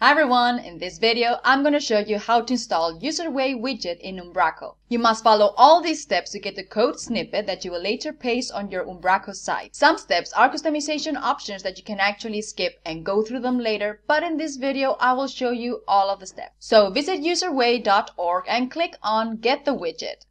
Hi everyone, in this video I'm going to show you how to install UserWay widget in Umbraco. You must follow all these steps to get the code snippet that you will later paste on your Umbraco site. Some steps are customization options that you can actually skip and go through them later, but in this video I will show you all of the steps. So visit userway.org and click on Get the Widget.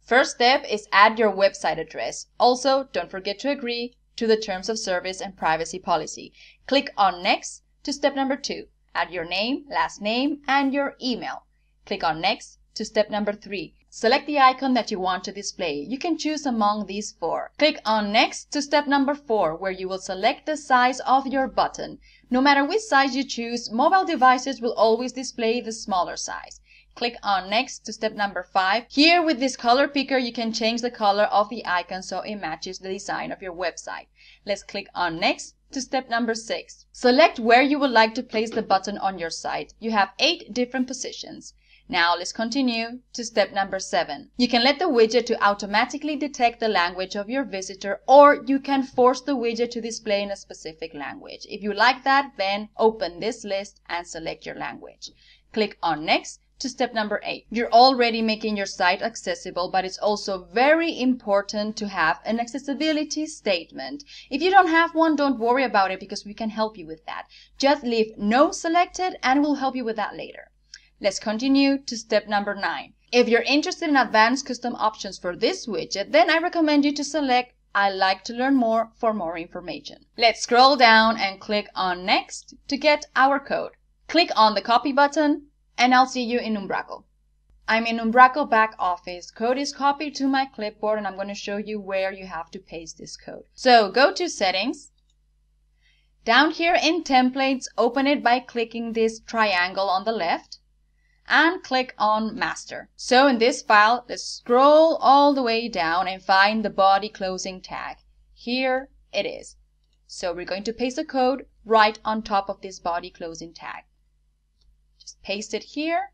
First step is add your website address. Also, don't forget to agree to the terms of service and privacy policy. Click on Next to step number 2. Add your name, last name, and your email. Click on Next to step number 3. Select the icon that you want to display. You can choose among these 4. Click on Next to step number 4, where you will select the size of your button. No matter which size you choose, mobile devices will always display the smaller size. Click on Next to step number 5. Here with this color picker you can change the color of the icon so it matches the design of your website. Let's click on Next to step number 6. Select where you would like to place the button on your site. You have 8 different positions. Now let's continue to step number 7. You can let the widget to automatically detect the language of your visitor, or you can force the widget to display in a specific language. If you like that, then open this list and select your language. Click on Next to step number 8. You're already making your site accessible, but it's also very important to have an accessibility statement. If you don't have one, don't worry about it because we can help you with that. Just leave no selected and we'll help you with that later. Let's continue to step number 9. If you're interested in advanced custom options for this widget, then I recommend you to select I'd like to learn more for more information. Let's scroll down and click on Next to get our code. Click on the Copy button, and I'll see you in Umbraco. I'm in Umbraco back office. Code is copied to my clipboard and I'm going to show you where you have to paste this code. So go to Settings. Down here in Templates, open it by clicking this triangle on the left and click on Master. So in this file, let's scroll all the way down and find the body closing tag. Here it is. So we're going to paste the code right on top of this body closing tag. Just paste it here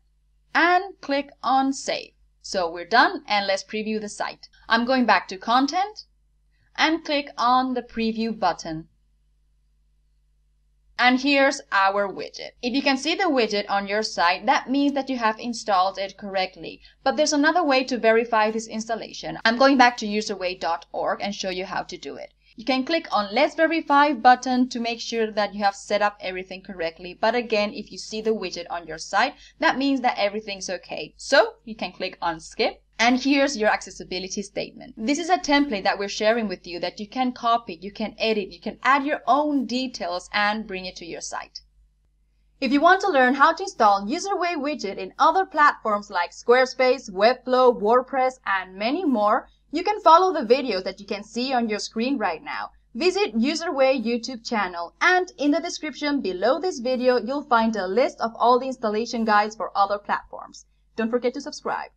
and click on Save. So we're done and let's preview the site. I'm going back to Content and click on the Preview button. And here's our widget. If you can see the widget on your site, that means that you have installed it correctly. But there's another way to verify this installation. I'm going back to userway.org and show you how to do it. You can click on Let's Verify button to make sure that you have set up everything correctly. But again, if you see the widget on your site, that means that everything's okay. So you can click on Skip. And here's your accessibility statement. This is a template that we're sharing with you that you can copy, you can edit, you can add your own details and bring it to your site. If you want to learn how to install UserWay widget in other platforms like Squarespace, Webflow, WordPress, and many more, you can follow the videos that you can see on your screen right now. Visit UserWay YouTube channel, and in the description below this video, you'll find a list of all the installation guides for other platforms. Don't forget to subscribe.